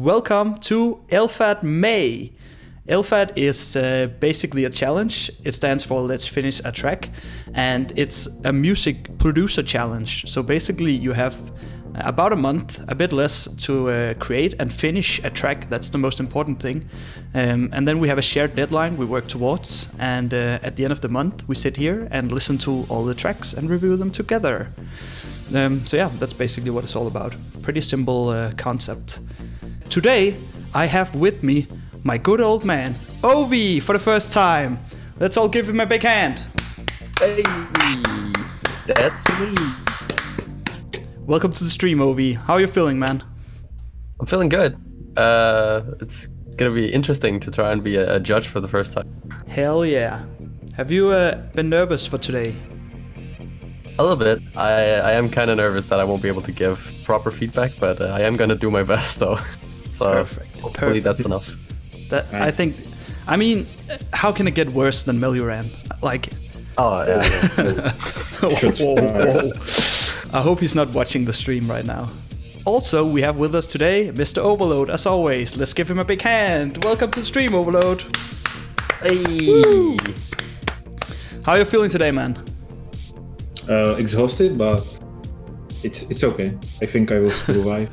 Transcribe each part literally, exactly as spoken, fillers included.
Welcome to L FAT May. L FAT is uh, basically a challenge. It stands for Let's Finish a Track, and it's a music producer challenge. So basically you have about a month, a bit less, to uh, create and finish a track. That's the most important thing. Um, and then we have a shared deadline we work towards, and uh, at the end of the month we sit here and listen to all the tracks and review them together. Um, so yeah, that's basically what it's all about. Pretty simple uh, concept. Today I have with me my good old man, Ovi, for the first time. Let's all give him a big hand. Hey, that's me. Welcome to the stream, Ovi. How are you feeling, man? I'm feeling good. Uh, it's gonna be interesting to try and be a, a judge for the first time. Hell yeah. Have you uh, been nervous for today? A little bit. I, I am kind of nervous that I won't be able to give proper feedback, but uh, I am gonna do my best, though. So Perfect. hopefully Perfect. that's enough. That right. I think. I mean, how can it get worse than Melioran? Like. Oh yeah. yeah. whoa, whoa, whoa. I hope he's not watching the stream right now. Also, we have with us today Mister Overload, as always. Let's give him a big hand. Welcome to the stream, Overload. Hey. Woo. How are you feeling today, man? Uh, exhausted, but it's it's okay. I think I will survive.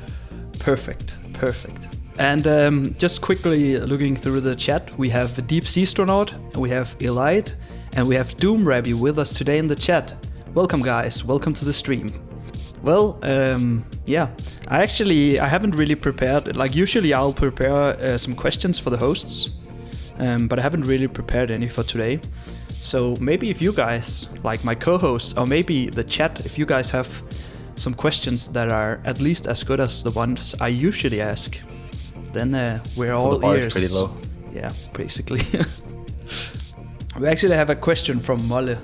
Perfect, perfect. And um, just quickly looking through the chat, we have DeepSeaStronaut, we have Elid, and we have Doom Rabbi with us today in the chat. Welcome, guys. Welcome to the stream. Well, um, yeah, I actually, I haven't really prepared, like usually I'll prepare uh, some questions for the hosts, um, but I haven't really prepared any for today. So maybe if you guys, like my co-hosts, or maybe the chat, if you guys have some questions that are at least as good as the ones I usually ask, then uh, we're so all the bar ears. Is pretty low. Yeah, basically. We actually have a question from Malle.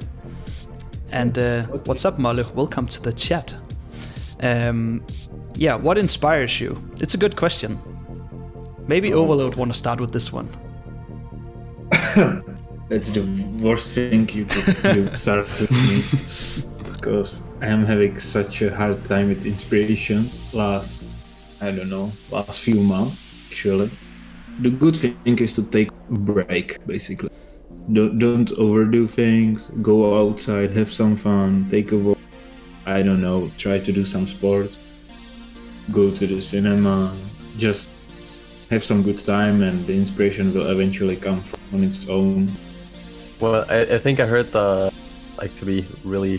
And uh, what's up, Malle? Welcome to the chat. Um, yeah, what inspires you? It's a good question. Maybe Overload want to start with this one. That's the worst thing you could start with me, because I am having such a hard time with inspirations last, I don't know, last few months, actually. The good thing is to take a break, basically. Don't, don't overdo things, go outside, have some fun, take a walk, I don't know, try to do some sports, go to the cinema, just have some good time, and the inspiration will eventually come on its own. Well, I, I think I heard the, like, to be really,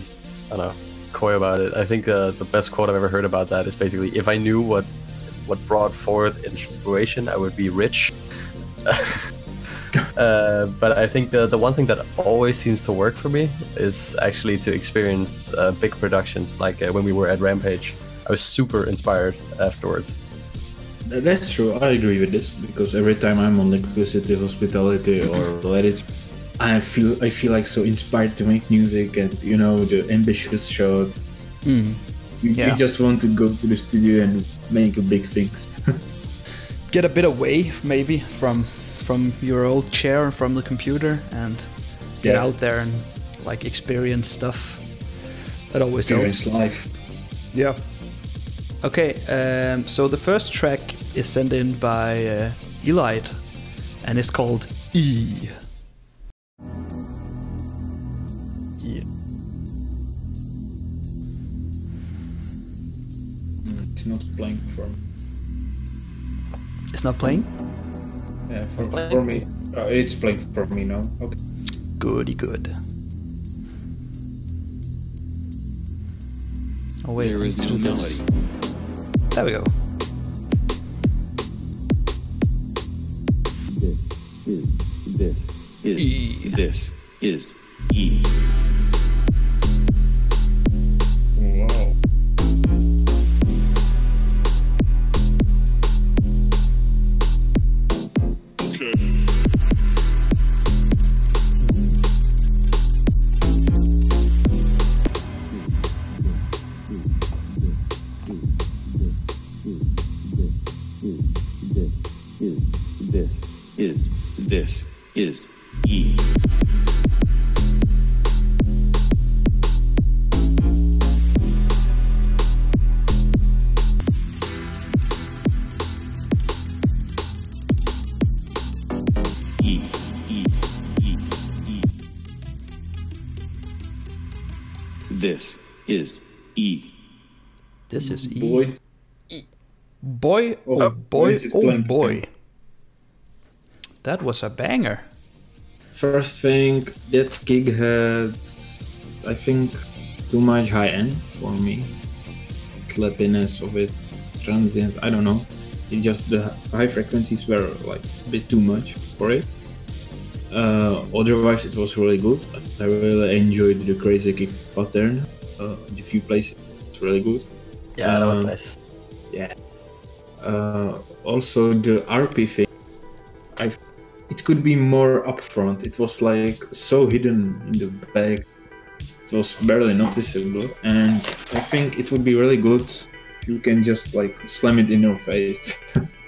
I don't know, coy about it, I think the, the best quote I've ever heard about that is basically, if I knew what, what brought forth inspiration, I would be rich. Uh, but I think the, the one thing that always seems to work for me is actually to experience uh, big productions, like uh, when we were at Rampage. I was super inspired afterwards. That's true, I agree with this, because every time I'm on Liquicity, Hospitality or Reddit, I feel I feel like so inspired to make music, and you know, the ambitious shot. Mm. You, yeah. you just want to go to the studio and make big things. Get a bit away, maybe, from... from your old chair, from the computer, and get yeah. out there and like experience stuff. That always experience helps. Life. Yeah. Okay, um, so the first track is sent in by uh, Elyte, and it's called E. Yeah. It's not playing for me. It's not playing? Yeah, for, for me, uh, it's playing for me now. Okay. Goody good. Oh wait, there is no this. There we go. This is this is e. This is E. Wow. This is E. This is E. This is E. Boy. E. Boy, oh, oh boy, oh boy. That was a banger. First thing, that gig had, I think, too much high end for me. Slappiness of it, transients, I don't know. It just, the high frequencies were like a bit too much for it. Uh, otherwise, it was really good. I really enjoyed the crazy kick pattern. Uh, the few places, it's really good. Yeah, um, that was nice. Yeah. Uh, also, the R P thing, I, it could be more upfront. It was like so hidden in the back. It was barely noticeable, and I think it would be really good if you can just like slam it in your face,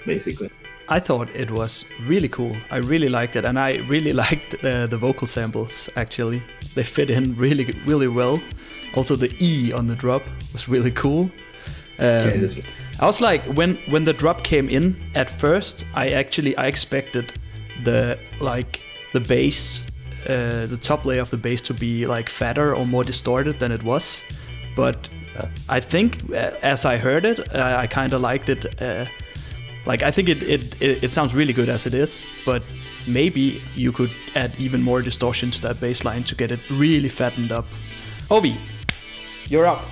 basically. I thought it was really cool. I really liked it, and I really liked uh, the vocal samples, actually. They fit in really, really well. Also, the E on the drop was really cool. Um, okay, I was like, when when the drop came in at first, I actually I expected the like the bass, uh, the top layer of the bass to be like fatter or more distorted than it was. But yeah. I think as I heard it, I, I kind of liked it. Uh, Like, I think it, it, it sounds really good as it is, but maybe you could add even more distortion to that bass line to get it really fattened up. Ovi, you're up.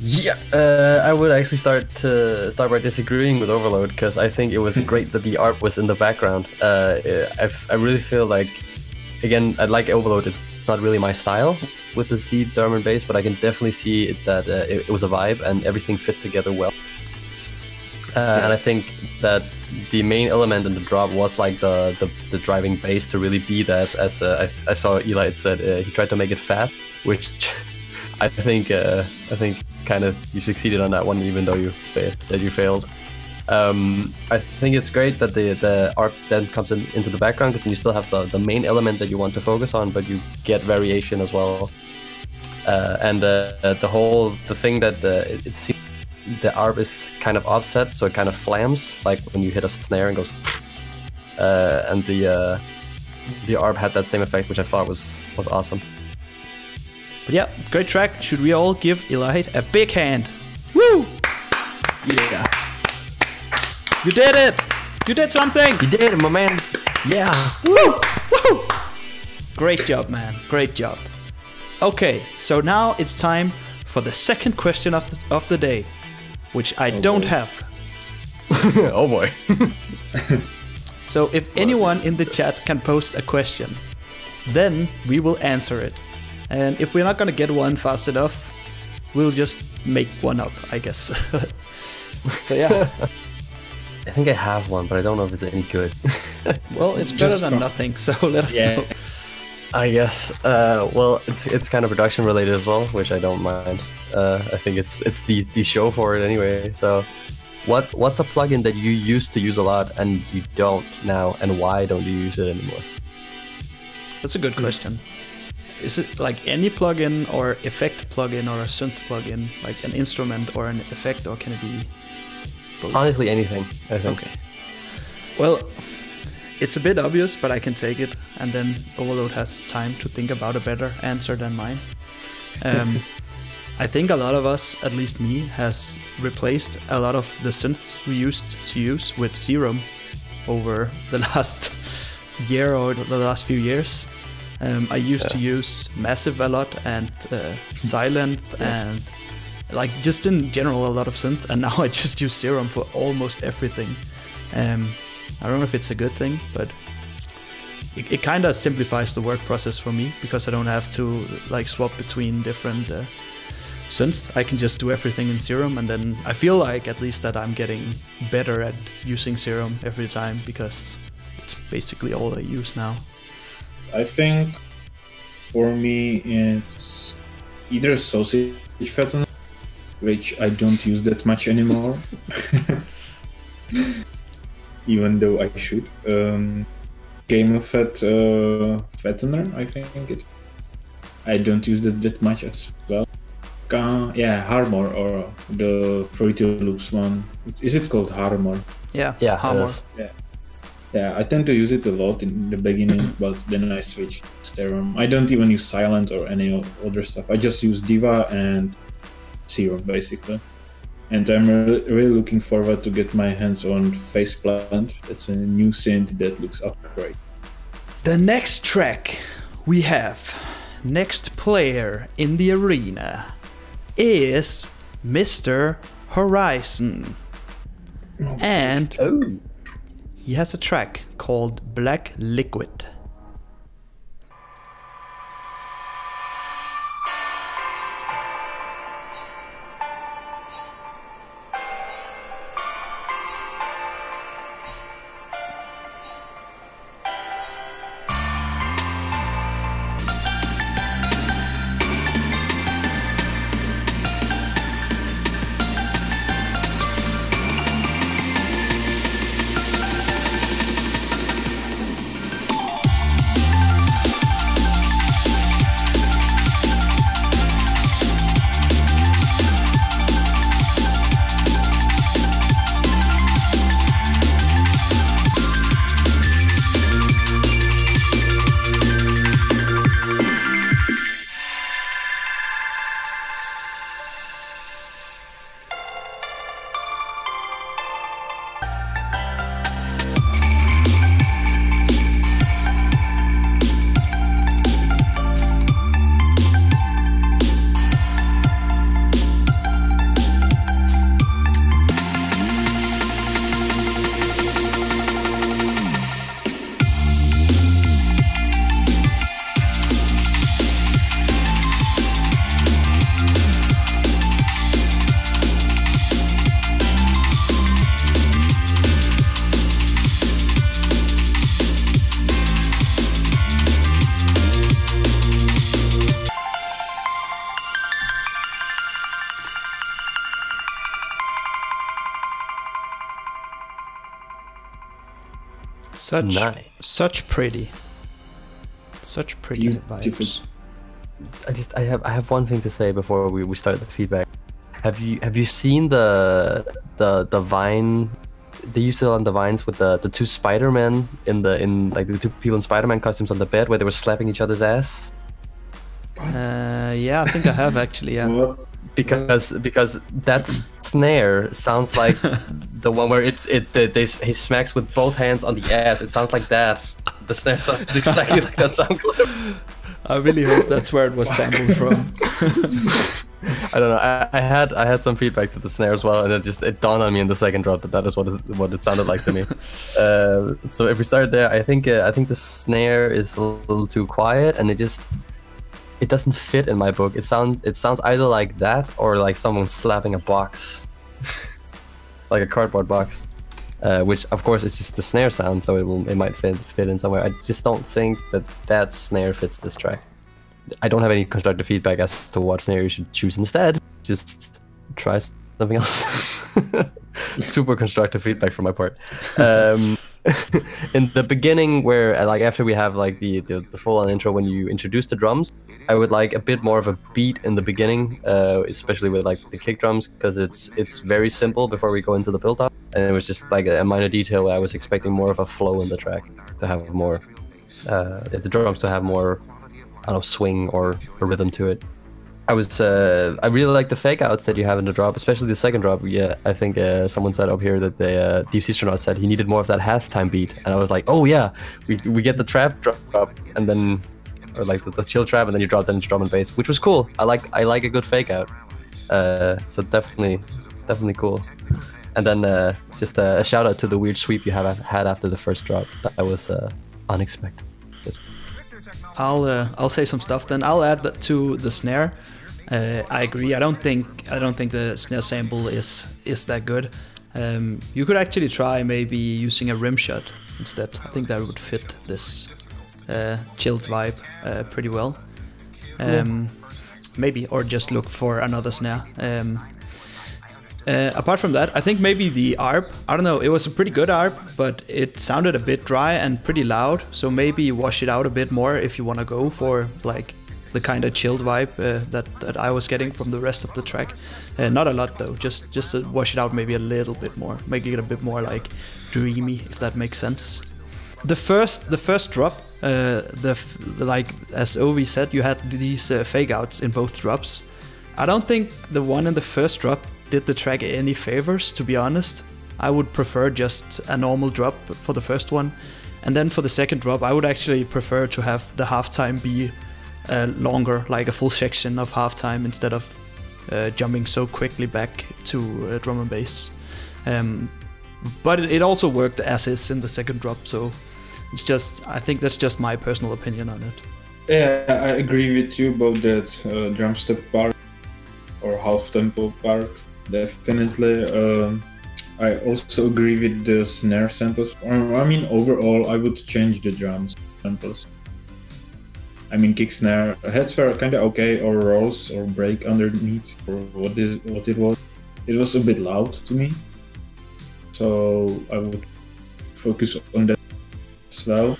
Yeah, uh, I would actually start to start by disagreeing with Overload, because I think it was great that the art was in the background. Uh, I, I really feel like, again, I like Overload. It's not really my style with this deep drum and bass, but I can definitely see it, that uh, it, it was a vibe and everything fit together well. Uh, and I think that the main element in the drop was like the, the, the driving bass to really be that. As uh, I, I saw Elyte said, uh, he tried to make it fat, which I think uh, I think kind of you succeeded on that one, even though you failed, said you failed. Um, I think it's great that the the art then comes in, into the background, because then you still have the, the main element that you want to focus on, but you get variation as well. Uh, and uh, the whole the thing that uh, it, it seems. The arp is kind of offset, so it kind of flams, like when you hit a snare and goes. Uh, and the uh, the arp had that same effect, which I thought was was awesome. But yeah, great track. Should we all give Elyte a big hand? Woo! Yeah. You did it! You did something! You did it, my man! Yeah! Woo! Woo! Great job, man. Great job. Okay, so now it's time for the second question of the, of the day. Which I oh don't boy. have. Oh boy. So if anyone in the chat can post a question, then we will answer it. And if we're not gonna get one fast enough, we'll just make one up, I guess. So yeah. I think I have one, but I don't know if it's any good. Well, it's better just than from... nothing, so let us yeah. know. I guess. Uh, well, it's it's kind of production related as well, which I don't mind. Uh, I think it's it's the, the show for it anyway. So, what what's a plugin that you used to use a lot and you don't now, and why don't you use it anymore? That's a good question. Is it like any plugin, or effect plugin, or a synth plugin, like an instrument or an effect, or can it be both? Honestly, anything, I think. Okay. Well, it's a bit obvious, but I can take it, and then Overload has time to think about a better answer than mine. Um, I think a lot of us, at least me, has replaced a lot of the synths we used to use with Serum over the last year or the last few years. Um, I used yeah. to use Massive a lot, and uh, Silent, yeah. and like just in general a lot of synth, and now I just use Serum for almost everything. Um, I don't know if it's a good thing, but it, it kind of simplifies the work process for me, because I don't have to like swap between different... Uh, Since I can just do everything in Serum, and then I feel like at least that I'm getting better at using Serum every time, because it's basically all I use now. I think for me it's either Sausage Fattener, which I don't use that much anymore, even though I should. Um, Game Fat uh, Fattener, I think it. I don't use that that much as well. Uh, yeah, Harmor, or the Fruity Loops one. Is it called Harmor? Yeah, yeah, Harmor. Yes. Yeah. Yeah, I tend to use it a lot in the beginning, but then I switch Serum. I don't even use Silent or any other stuff. I just use Diva and Serum, basically. And I'm re really looking forward to get my hands on Faceplant. It's a new synth that looks upgrade. The next track we have, next player in the arena, is Mister Horizon. Oh, and oh. he has a track called Black Liquid. Such, nice. such pretty, such pretty vibes. I just, I have, I have one thing to say before we, we start the feedback. Have you, have you seen the, the, the Vine? They used it on the Vines with the, the two Spider-Men in the, in like the two people in Spider-Man costumes on the bed where they were slapping each other's ass. Uh, yeah, I think I have actually. Yeah. Because, because that snare sounds like. The one where it's it they, they he smacks with both hands on the ass. It sounds like that. The snare sound is exactly like that sound clip. I really hope that's where it was sampled from. I don't know. I, I had I had some feedback to the snare as well, and it just it dawned on me in the second drop that that is what is what it sounded like to me. Uh, so if we start there, I think uh, I think the snare is a little too quiet, and it just it doesn't fit in my book. It sounds it sounds either like that or like someone slapping a box. Like a cardboard box, uh, which of course is just the snare sound, so it will it might fit fit in somewhere. I just don't think that that snare fits this track. I don't have any constructive feedback as to what snare you should choose instead. Just try something else. Super constructive feedback from my part. Um, in the beginning, where like after we have like the the, the full-on intro, when you introduce the drums, I would like a bit more of a beat in the beginning, uh, especially with like the kick drums, because it's it's very simple before we go into the build-up, and it was just like a minor detail where I was expecting more of a flow in the track to have more, uh, the drums to have more, I don't know, swing or a rhythm to it. I was uh, I really like the fake outs that you have in the drop, especially the second drop. Yeah, I think uh, someone said up here that the uh, DeepSeaStronaut said he needed more of that halftime beat, and I was like, oh yeah, we we get the trap drop and then. Or like the, the chill trap, and then you drop that into drum and bass, which was cool. I like I like a good fake out, uh, so definitely, definitely cool. And then uh, just a, a shout out to the weird sweep you have had after the first drop. That was uh, unexpected. I'll uh, I'll say some stuff then. I'll add that to the snare. Uh, I agree. I don't think I don't think the snare sample is is that good. Um, you could actually try maybe using a rim shot instead. I think that would fit this. Uh, chilled vibe uh, pretty well, um, yeah. Maybe, or just look for another snare. Um, uh, apart from that, I think maybe the A R P, I don't know, it was a pretty good A R P, but it sounded a bit dry and pretty loud, so maybe wash it out a bit more if you want to go for like the kind of chilled vibe uh, that, that I was getting from the rest of the track. Uh, not a lot though, just, just to wash it out maybe a little bit more, making it a bit more like dreamy, if that makes sense. the first the first drop, uh, the, the like as Ovi said, you had these uh, fake outs in both drops. I don't think the one in the first drop did the track any favors, to be honest. I would prefer just a normal drop for the first one, and then for the second drop I would actually prefer to have the halftime be uh, longer, like a full section of halftime instead of uh, jumping so quickly back to uh, drum and bass. Um, but it also worked as is in the second drop, so it's just, I think that's just my personal opinion on it. Yeah, I agree with you about that uh, drum step part or half tempo part, definitely. Um, I also agree with the snare samples. I mean, overall, I would change the drums samples. I mean, kick, snare, heads were kind of okay, or rolls, or break underneath, or what is what it was. It was a bit loud to me, so I would focus on that as well.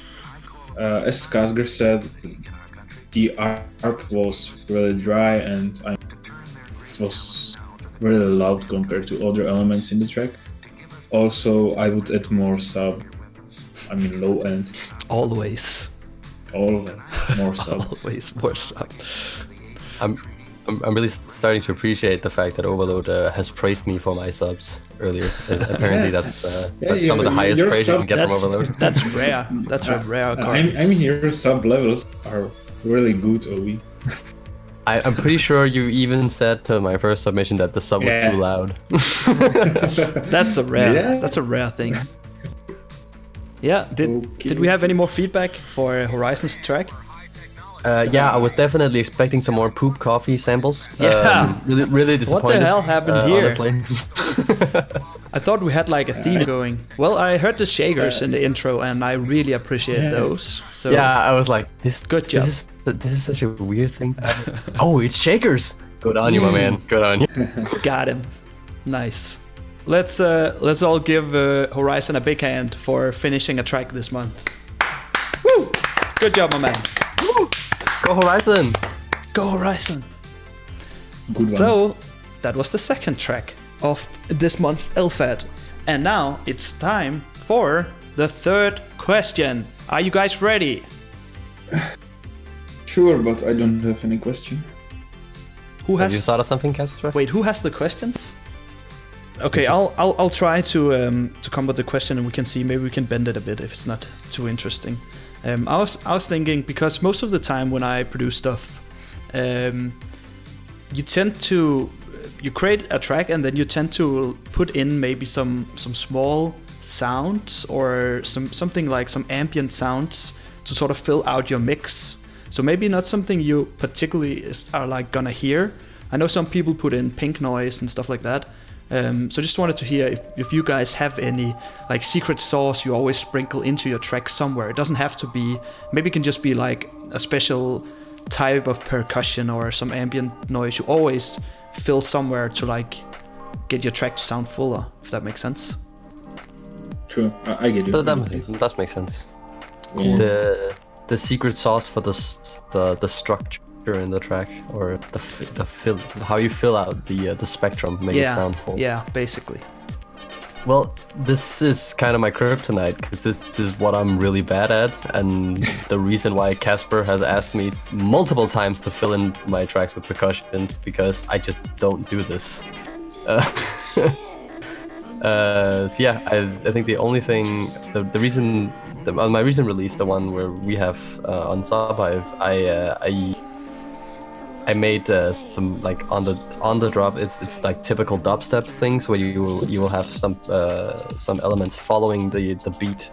Uh, as Kasger said, the arc was really dry, and I was really loud compared to other elements in the track. Also, I would add more sub, I mean low end. Always. Always more sub. Always more sub. I'm, I'm, I'm really starting to appreciate the fact that Overload uh, has praised me for my subs earlier. Apparently yeah. that's, uh, yeah, that's yeah, some of the highest praise sub, you can get from Overload. That's rare. That's a rare card. I mean, I mean, your sub levels are really good, Ovi. I, I'm pretty sure you even said to my first submission that the sub was yeah. too loud. That's a rare. Yeah. That's a rare thing. Yeah. Did okay. did we have any more feedback for Horizon's track? Uh, yeah, I was definitely expecting some more poop coffee samples. Yeah. Um, really, really disappointed. What the hell happened uh, here? I thought we had like a theme going. Well, I heard the shakers in the intro, and I really appreciate yeah. those. So yeah, I was like, this good job. This is this is such a weird thing. Oh, it's shakers. Good on you, my man. Good on you. Got him. Nice. Let's uh, let's all give uh, Horizon a big hand for finishing a track this month. Woo! Good job, my man. Woo! Go Horizon! Go Horizon! Good one. So, that was the second track of this month's L FAT. And now it's time for the third question. Are you guys ready? Sure, but I don't have any question. Who has? Have you thought of something, Kasger? Wait, who has the questions? Okay, I'll I'll I'll try to um, to come with the question, and we can see, maybe we can bend it a bit if it's not too interesting. Um, I was I was thinking, because most of the time when I produce stuff, um, you tend to you create a track and then you tend to put in maybe some some small sounds or some something like some ambient sounds to sort of fill out your mix. So maybe not something you particularly is, are like gonna hear. I know some people put in pink noise and stuff like that. Um, so just wanted to hear if, if you guys have any like secret sauce you always sprinkle into your track somewhere. It doesn't have to be, maybe it can just be like a special type of percussion or some ambient noise you always fill somewhere to like get your track to sound fuller, if that makes sense. True, I, I get it. That, that, that makes sense. Cool. The, the secret sauce for the, the, the structure in the track, or the the fill, how you fill out the uh, the spectrum, make yeah, it sound full. Yeah, basically. Well, this is kind of my kryptonite, because this is what I'm really bad at, and the reason why Kasger has asked me multiple times to fill in my tracks with percussions, because I just don't do this. Uh, uh, so yeah, I, I think the only thing, the, the reason, the, on my recent release, the one where we have uh, on Subhive, I uh, I. I made uh, some like on the on the drop. It's it's like typical dubstep things where you will you will have some uh, some elements following the the beat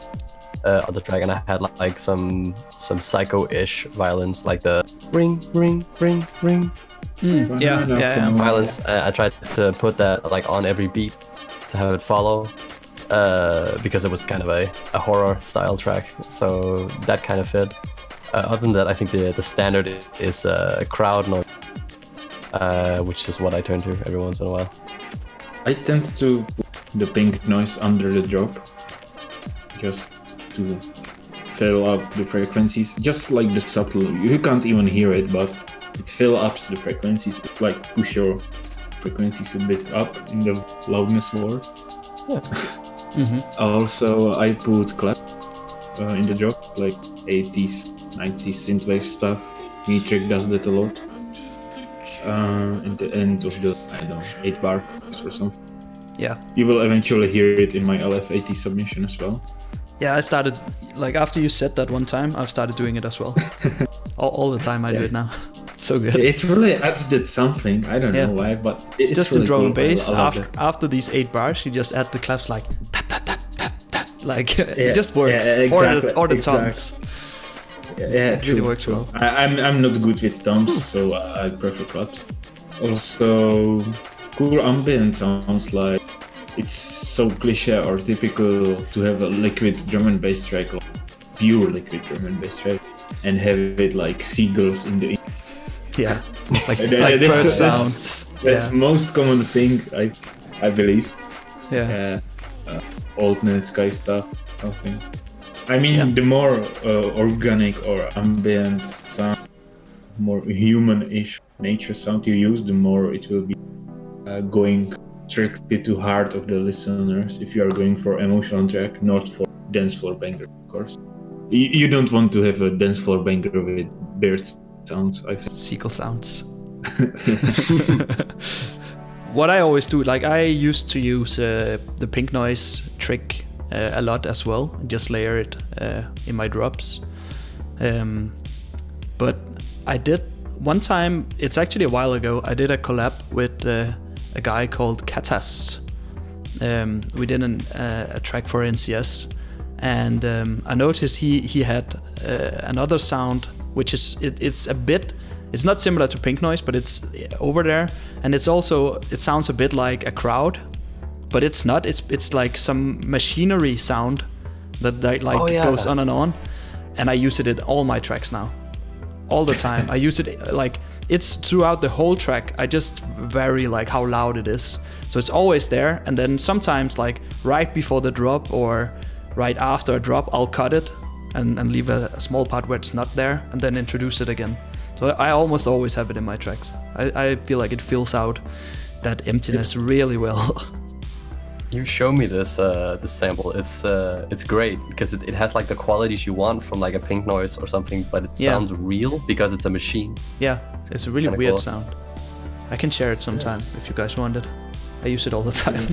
uh, of the track, and I had like some some psycho-ish violence, like the ring ring ring ring. Mm, yeah, yeah, yeah, violence. I, I tried to put that like on every beat to have it follow, uh, because it was kind of a a horror style track, so that kind of fit. Uh, other than that, I think the the standard is uh, crowd noise, uh, which is what I turn to every once in a while. I tend to put the pink noise under the drop, just to fill up the frequencies, just like the subtle. You can't even hear it, but it fills up the frequencies. It like push your frequencies a bit up in the loudness war. Yeah. Mm-hmm. Also, I put clap uh, in the job, like eighties, nineties synthwave stuff. Metric does that a lot. Uh, at the end of the, I don't know, eight bar or something. Yeah. You will eventually hear it in my L F A T submission as well. Yeah, I started, like after you said that one time, I've started doing it as well. all, all the time I yeah. do it now. It's so good. It really adds that something. I don't yeah. know why, but it's, it's just really in drum and cool. bass. After, after these eight bars, you just add the claps like, tat, tat, tat, tat, tat. Like yeah, it just works. Yeah, exactly, or the, or the exactly. toms. Yeah, yeah, it true, really works true. well. I, I'm, I'm not good with toms, so I prefer claps. Also, cool ambient sounds, like it's so cliche or typical to have a liquid drum and bass track, like pure liquid drum and bass track, and have it like seagulls in the yeah like, that, like that's, bird that's, sounds. That's yeah. most common thing I I believe. Yeah. Uh, uh, old net sky stuff. Something. I mean, yeah. the more uh, organic or ambient sound, more human-ish nature sound you use, the more it will be. Uh, going strictly to heart of the listeners if you are going for emotional track, not for dance floor banger, of course. You, you don't want to have a dance floor banger with bird sounds. I think. Seagull sounds. What I always do, like I used to use uh, the pink noise trick uh, a lot as well, just layer it uh, in my drops. Um, but I did one time, it's actually a while ago, I did a collab with uh, a guy called Katas. Um, we did an, uh, a track for N C S, and um, I noticed he he had uh, another sound, which is it, it's a bit, it's not similar to pink noise, but it's over there, and it's also it sounds a bit like a crowd, but it's not. It's it's like some machinery sound that, that like oh, yeah. goes on and on, and I use it in all my tracks now, all the time. I use it like. It's throughout the whole track. I just vary like how loud it is. So it's always there. And then sometimes like right before the drop or right after a drop, I'll cut it and, and leave a, a small part where it's not there and then introduce it again. So I almost always have it in my tracks. I, I feel like it fills out that emptiness really well. You show me this uh, this sample. It's uh, it's great because it, it has like the qualities you want from like a pink noise or something, but it yeah. sounds real because it's a machine. Yeah, it's, it's a really weird cool. sound. I can share it sometime yes. if you guys want it. I use it all the time.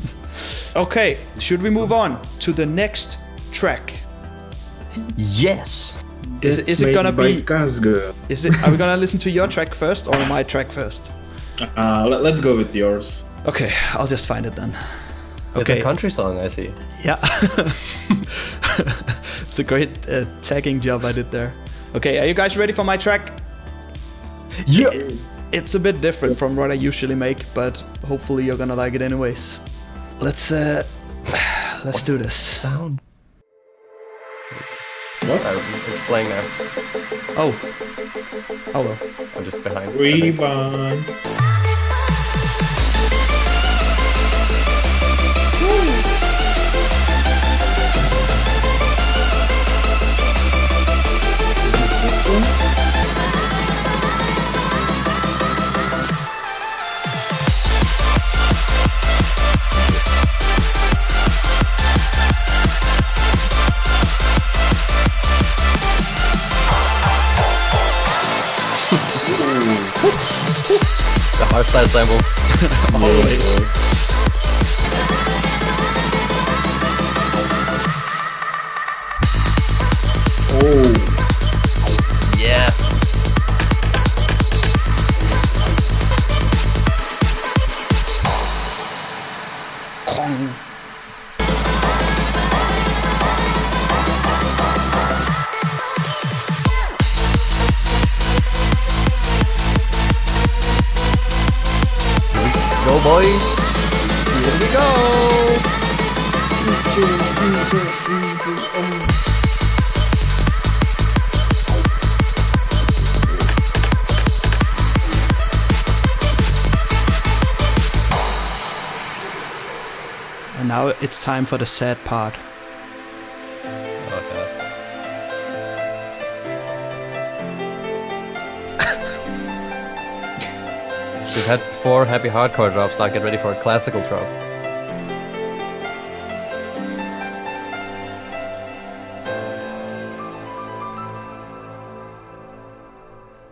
Okay, should we move on to the next track? Yes. Is it, is it gonna be Kasger? Is it? Are we gonna listen to your track first or my track first? Uh, let, let's go with yours. Okay, I'll just find it then. Okay. It's a country song, I see. Yeah. It's a great uh, tagging job I did there. Okay, are you guys ready for my track? Yeah. It, it's a bit different from what I usually make, but hopefully you're gonna like it anyways. Let's uh, let's what do this. Sound. What? It's playing now. Oh. Oh well. I'm just behind. Rebound. Hard samples. Always. Oh. Yes. Kong. Boys, here we go! And now it's time for the sad part. We've had four happy hardcore drops, now get ready for a classical drop.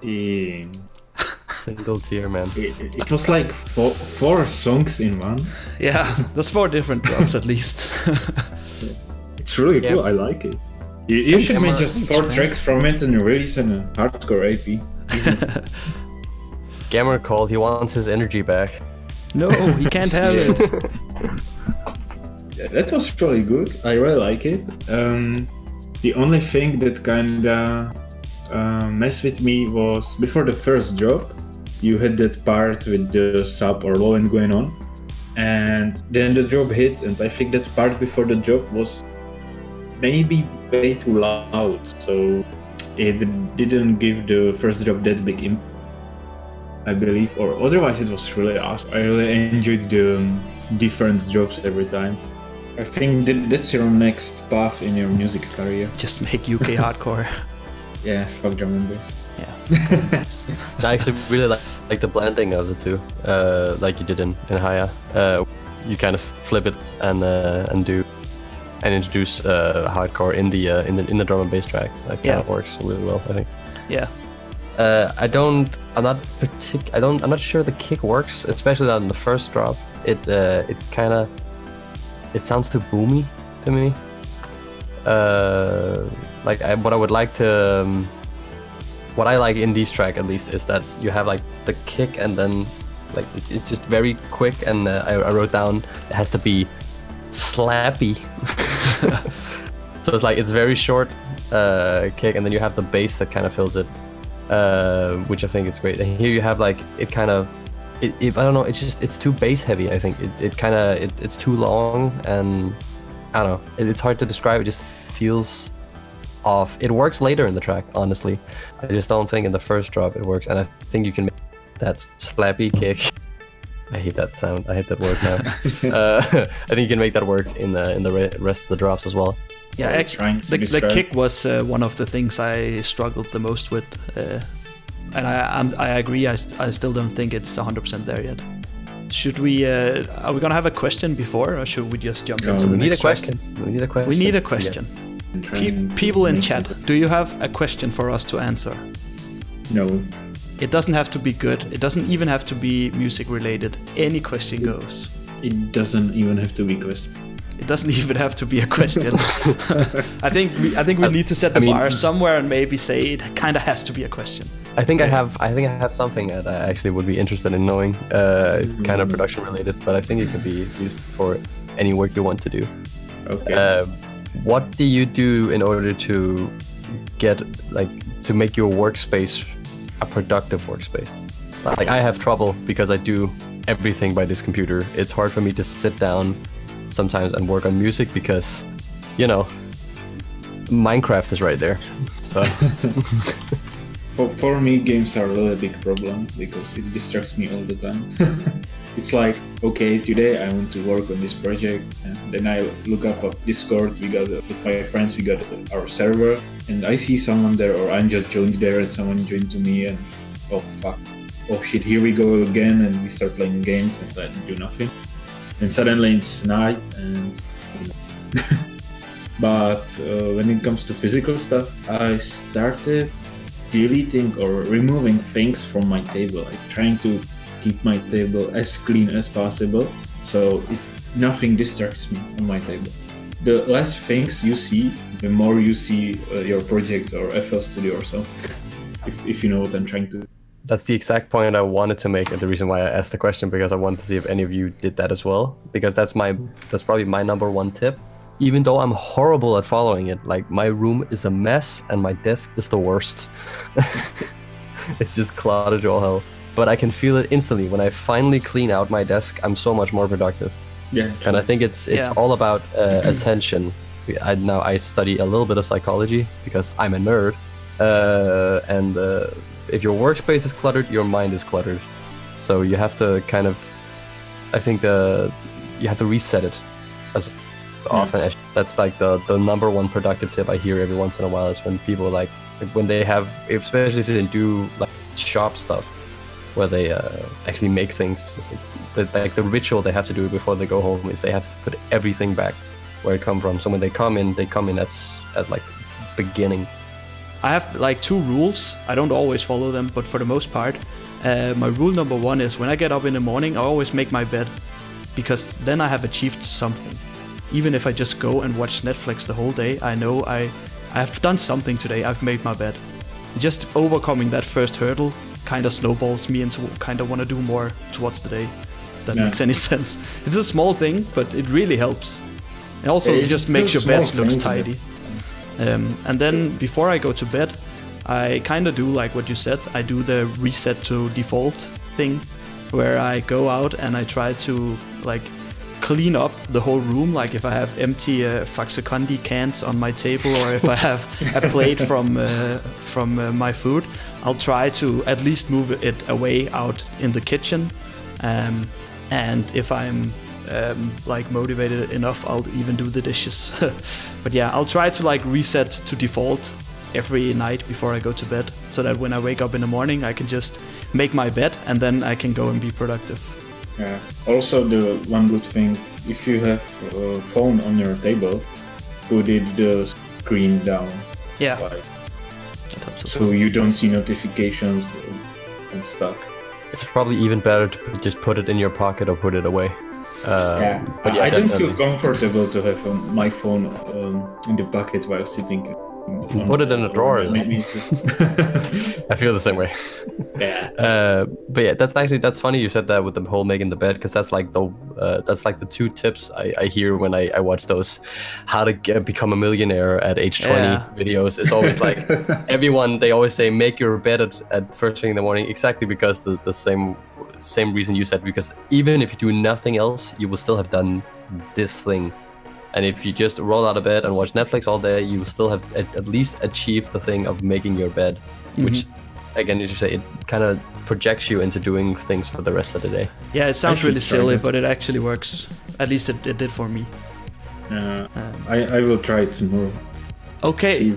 Yeah. Single tier, man. It, it was like four, four songs in one. Yeah, that's four different drops at least. It's really yeah. cool, I like it. You, you should make just four man. tracks from it and release a hardcore A P. Gamer called, he wants his energy back. No, he can't have it. Yeah, that was pretty good, I really like it. Um, the only thing that kinda uh, messed with me was, before the first drop, you had that part with the sub or low end going on, and then the drop hit, and I think that part before the drop was maybe way too loud, so it didn't give the first drop that big impact, I believe, or otherwise it was really awesome. I really enjoyed the um, different drops every time. I think that that's your next path in your music career. Just make U K hardcore. Yeah, fuck drum and bass. Yeah. I actually really like, like the blending of the two, uh, like you did in, in Haya. Uh, you kind of flip it and uh, and do and introduce uh, hardcore in the uh, in the in the drum and bass track. That kind of yeah. works really well, I think. Yeah. Uh, I don't. I'm not partic. I don't. I'm not sure the kick works, especially on the first drop. It uh, it kind of. It sounds too boomy to me. Uh, like I, what I would like to. Um, what I like in this track, at least, is that you have like the kick and then, like it's just very quick. And uh, I, I wrote down it has to be slappy. So it's like it's very short uh, kick, and then you have the bass that kind of fills it. Uh, which I think is great. And here you have like it kind of, it, it, I don't know. It's just it's too bass heavy. I think it, it kind of it, it's too long, and I don't know. It, it's hard to describe. It just feels off. It works later in the track, honestly. I just don't think in the first drop it works. And I think you can make that slappy kick. I hate that sound. I hate that word now. uh, I think you can make that work in the in the rest of the drops as well. Yeah, actually, the, the kick was uh, one of the things I struggled the most with, uh, and I I'm, I agree. I, st I still don't think it's one hundred percent there yet. Should we? Uh, are we gonna have a question before, or should we just jump no, into we the need next a question? Track? We need a question. We need a question. Yeah. Pe people in chat, do you have a question for us to answer? No. It doesn't have to be good. It doesn't even have to be music related. Any question it, goes. It doesn't even have to be question. It doesn't even have to be a question. I think we, I think we I, need to set the I mean, bar somewhere and maybe say it kind of has to be a question. I think yeah. I have I think I have something that I actually would be interested in knowing, uh, mm-hmm. kind of production related, but I think it can be used for any work you want to do. Okay. Uh, what do you do in order to get like to make your workspace a productive workspace? Like I have trouble because I do everything by this computer. It's hard for me to sit down sometimes and work on music because, you know, Minecraft is right there. So. for, for me, games are really a big problem because it distracts me all the time. It's like, okay, today I want to work on this project, and then I look up on Discord. We got with my friends, we got our server, and I see someone there, or I'm just joined there, and someone joined to me, and oh fuck, oh shit, here we go again, and we start playing games, and I do nothing. And suddenly it's night, and but uh, when it comes to physical stuff, I started deleting or removing things from my table. Like trying to keep my table as clean as possible, so it nothing distracts me on my table. The less things you see, the more you see uh, your project or F L Studio or so. If if you know what I'm trying to. That's the exact point I wanted to make, and the reason why I asked the question, because I wanted to see if any of you did that as well, because that's my that's probably my number one tip, even though I'm horrible at following it. Like my room is a mess and my desk is the worst. It's just cluttered all hell, but I can feel it instantly when I finally clean out my desk. I'm so much more productive. Yeah, true. And I think it's it's yeah. all about uh, attention. I now I study a little bit of psychology because I'm a nerd, uh, and uh, if your workspace is cluttered, your mind is cluttered. So you have to kind of, I think the you have to reset it as often as. That's like the the number one productive tip I hear every once in a while, is when people like when they have, especially if they do like shop stuff, where they uh, actually make things. That like the ritual they have to do before they go home is they have to put everything back where it come from. So when they come in, they come in at at like beginning. I have like two rules. I don't always follow them, but for the most part, uh, my rule number one is when I get up in the morning, I always make my bed, because then I have achieved something. Even if I just go and watch Netflix the whole day, I know I I've done something today. I've made my bed. Just overcoming that first hurdle kind of snowballs me into kind of want to do more towards the day. That yeah. makes any sense. It's a small thing, but it really helps. And also, it, it just makes your bed looks tidy. Um, and then before I go to bed, I kind of do like what you said. I do the reset to default thing, where I go out and I try to like clean up the whole room. Like if I have empty uh, Faxacondi cans on my table, or if I have a plate from uh, from uh, my food, I'll try to at least move it away out in the kitchen. Um, and if I'm um, like motivated enough, I'll even do the dishes. But yeah, I'll try to like reset to default every night before I go to bed, so that when I wake up in the morning, I can just make my bed and then I can go and be productive. Yeah. Also, the one good thing, if you have a phone on your table, put it the screen down. Yeah. Like, so you don't see notifications and stuff. It's probably even better to just put it in your pocket or put it away. Um, yeah. But yeah, I don't feel comfortable to have um, my phone um, in the pocket while sitting. Put it in a drawer. I feel the same way. Yeah. Uh, but yeah, that's actually that's funny you said that with the whole making the bed, because that's like the uh, that's like the two tips I, I hear when I, I watch those how to get, become a millionaire at age twenty yeah. videos. It's always like everyone they always say make your bed at, at first thing in the morning, exactly because the the same same reason you said, because even if you do nothing else, you will still have done this thing. And if you just roll out of bed and watch Netflix all day, you still have at, at least achieved the thing of making your bed, mm-hmm. which, again, as you say, it kind of projects you into doing things for the rest of the day. Yeah, it sounds really silly, it. but it actually works. At least it, it did for me. Uh, um, I, I will try it tomorrow. Okay,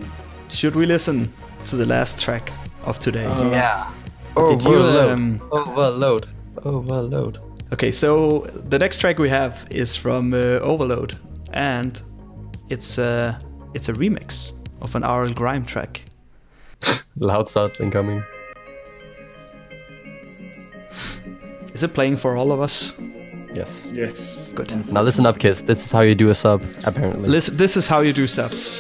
should we listen to the last track of today? Uh, yeah. Did Overload. You, um... Overload. Overload. Okay, so the next track we have is from uh, Overload. And it's a, it's a remix of an R L Grime track. Loud sound incoming. Is it playing for all of us? Yes. Yes. Good. Now listen up, kids. This is how you do a sub, apparently. Listen, this is how you do subs.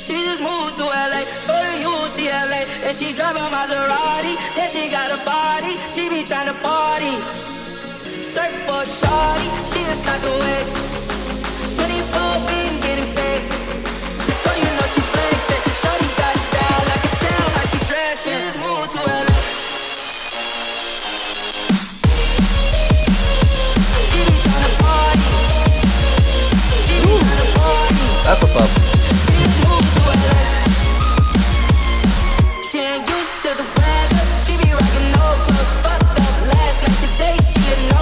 She just moved to L A, go to U C L A, and she drive a Maserati, then she got a body, she be trying to party. Surf for shawty, she just got the wig. twenty-four been getting big. So you know she flexing. Shawty got style, I can tell how she dressing. She just moved to L A. She be tryna party. She be tryna party. That's what's up. She just moved to L A. She ain't used to the weather. She be rockin' no club. Fucked up last night, today she a no.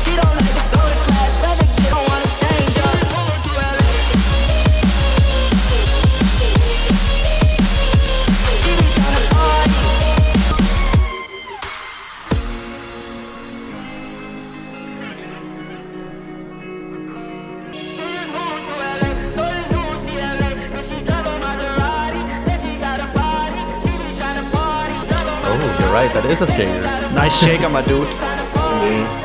She don't like to go to class, whether you don't want to change up. She be trying to party. Oh, you're right, that is a shaker. Nice shaker, my dude. Yeah.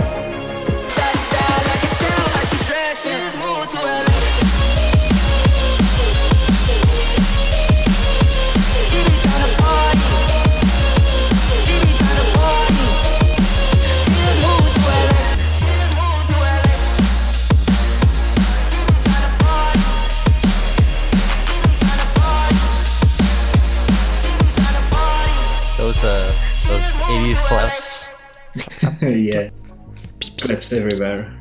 Claps. Yeah. Claps everywhere.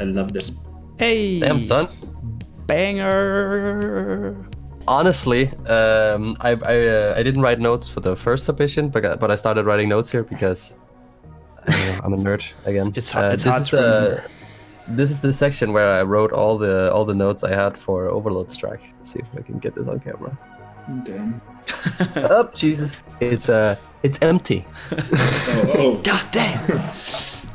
I love this. Hey! Damn, son. Banger! Honestly, um, I I, uh, I didn't write notes for the first submission, but, but I started writing notes here because I don't know, I'm a nerd again. It's hard, uh, it's this hard is to remember. The, this is the section where I wrote all the all the notes I had for Overload's track. Let's see if I can get this on camera. Damn. Oh, Jesus. It's, uh, it's empty. Oh, oh. God damn.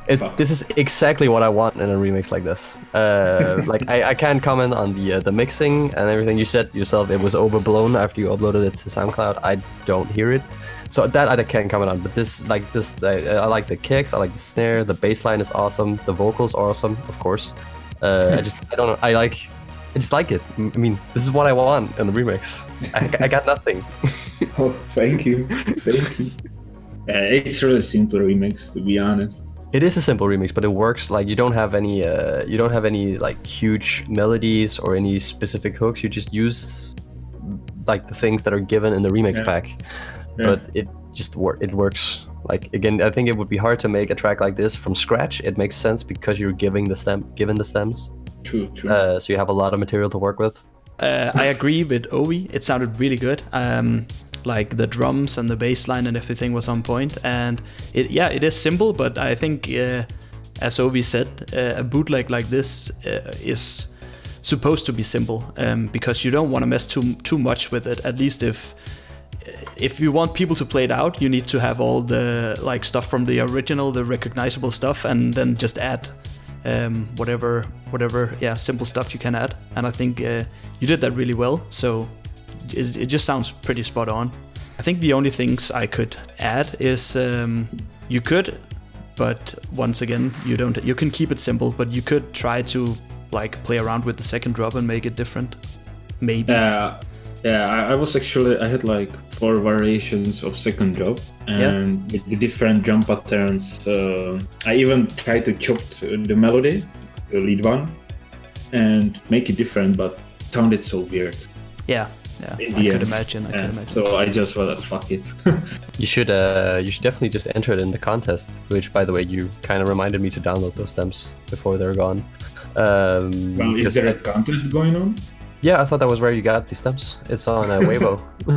It's Fuck. This is exactly what I want in a remix like this. Uh, like I, I can't comment on the uh, the mixing and everything. You said yourself it was overblown after you uploaded it to SoundCloud. I don't hear it, so that I can't comment on. But this, like this, I, I like the kicks. I like the snare. The bass line is awesome. The vocals are awesome, of course. Uh, I just I don't know. I like I just like it. I mean, this is what I want in the remix. I, I got nothing. Oh, thank you, thank you. Yeah, it's really simple remix, to be honest. It is a simple remix, but it works. Like you don't have any, uh, you don't have any like huge melodies or any specific hooks. You just use like the things that are given in the remix yeah. pack. Yeah. But it just wor it works. Like again, I think it would be hard to make a track like this from scratch. It makes sense because you're giving the stem, given the stems. True, true. Uh, so you have a lot of material to work with. Uh, I agree with Ovi. It sounded really good. Um, like the drums and the bass line and everything was on point, and it yeah it is simple, but I think uh, as Ovi said, uh, a bootleg like this uh, is supposed to be simple, um, because you don't want to mess too too much with it. At least if if you want people to play it out, you need to have all the like stuff from the original, the recognizable stuff, and then just add um, whatever whatever yeah simple stuff you can add. And I think uh, you did that really well, so It, it just sounds pretty spot on. I think the only things I could add is um, you could, but once again, you don't. You can keep it simple, but you could try to like play around with the second drop and make it different. Maybe. Yeah, yeah. I, I was actually I had like four variations of second drop and yeah. with the different drum patterns. Uh, I even tried to chop the melody, the lead one, and make it different, but it sounded so weird. Yeah. Yeah, I could imagine. I yeah. could imagine. So I just rather fuck it. You should, uh, you should definitely just enter it in the contest. Which, by the way, you kind of reminded me to download those stems before they're gone. Um, well, is there a contest going on? Yeah, I thought that was where you got these stems. It's on uh, Weibo. uh,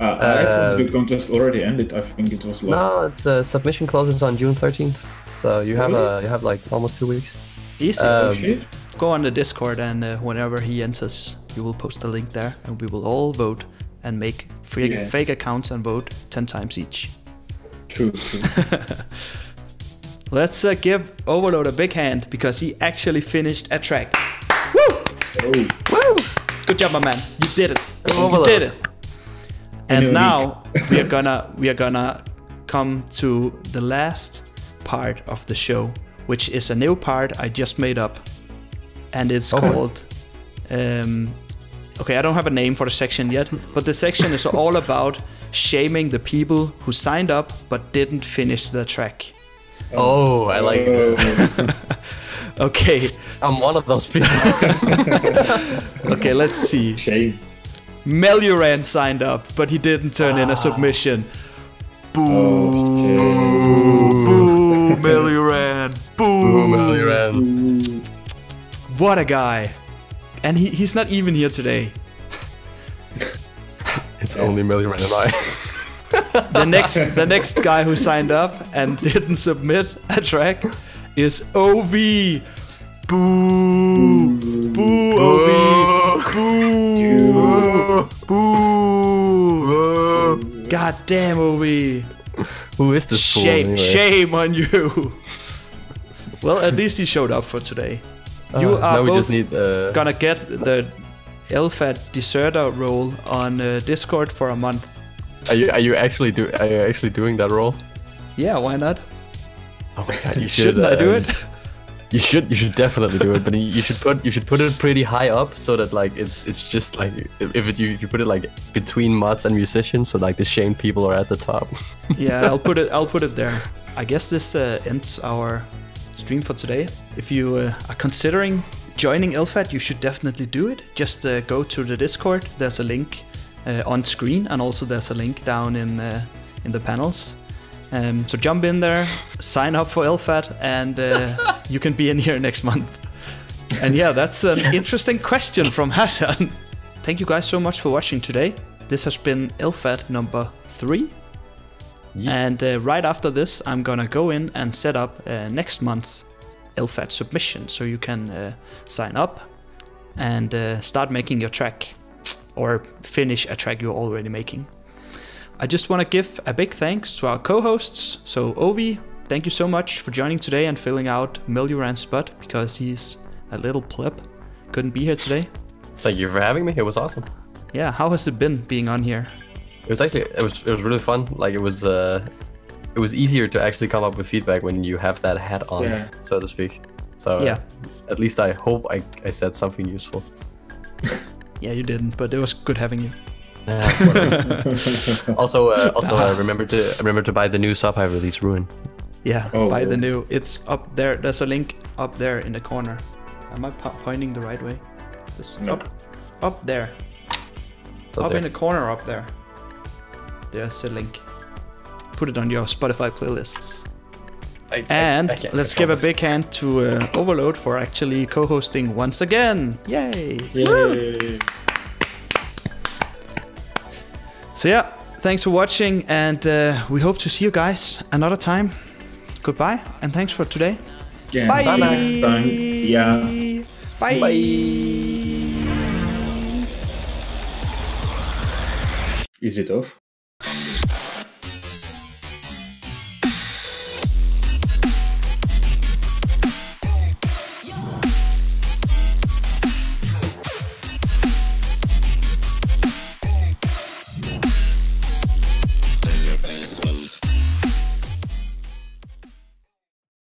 I thought the contest already ended. I think it was. Like... No, it's uh, submission closes on June thirteenth. So you have really? uh, you have like almost two weeks. Easy. Um, shit. Go on the Discord, and uh, whenever he enters, you will post a link there, and we will all vote and make free yeah. fake accounts and vote ten times each. True. true. Let's uh, give Overload a big hand because he actually finished a track. Woo! Oh. Woo! Good job, my man. You did it. You did it. And now we are gonna we are gonna come to the last part of the show, which is a new part I just made up. And it's okay. called, um, okay, I don't have a name for the section yet, but the section is all about shaming the people who signed up but didn't finish the track. Oh, I like that. Okay. I'm one of those people. Okay, let's see. Shame. Melioran signed up, but he didn't turn ah. in a submission. Boo. Oh, boo, Melioran. Boo, Melioran. What a guy! And he, he's not even here today. It's only Melioran and I. the next the next guy who signed up and didn't submit a track is Ovi. Boo! Boo, Boo Ovi! Boo! Boo! Boo! God damn, Ovi! Who is this fool? Shame, anyway? Shame on you! Well, at least he showed up for today. You uh, are both just need, uh... gonna get the L FAT deserter role on uh, Discord for a month. Are you are you actually do are you actually doing that role? Yeah, why not? Oh my god, you should. Shouldn't um, I do it? You should. You should definitely do it, but you should put you should put it pretty high up so that like it, it's just like if it, you if you put it like between mods and musicians, so like the shamed people are at the top. Yeah, I'll put it. I'll put it there. I guess this uh, ends our stream for today. If you uh, are considering joining L FAT, you should definitely do it. Just uh, go to the Discord. There's a link uh, on screen, and also there's a link down in uh, in the panels. Um, so jump in there, sign up for L FAT, and uh, you can be in here next month. And yeah, that's an interesting question from Haszan. Thank you guys so much for watching today. This has been L FAT number three. Yeah. And uh, right after this, I'm gonna go in and set up uh, next month's L FAT submission, so you can uh, sign up and uh, start making your track or finish a track you're already making. I just want to give a big thanks to our co-hosts, so Ovi, Thank you so much for joining today and filling out Melioran's butt, because he's a little pleb. Couldn't be here today. Thank you for having me. It was awesome. Yeah, how has it been being on here? It was actually it was it was really fun. Like it was uh, it was easier to actually come up with feedback when you have that hat on, yeah. so to speak. So yeah, uh, at least I hope I I said something useful. Yeah, you didn't, but it was good having you. Yeah, also, uh, also uh, remember to remember to buy the new Subhive release, Ruin. Yeah, oh, buy the new. It's up there. There's a link up there in the corner. Am I pointing the right way? It's no. up, up there. It's up up there. in the corner, up there. There's a link. Put it on your Spotify playlists. I, and I, I let's I give a big hand to uh, Overload for actually co-hosting once again. Yay! Yay. Woo. So yeah, thanks for watching, and uh, we hope to see you guys another time. Goodbye, and thanks for today. Yeah. Bye. Bye. Next time. Yeah. Bye. Bye. Is it off?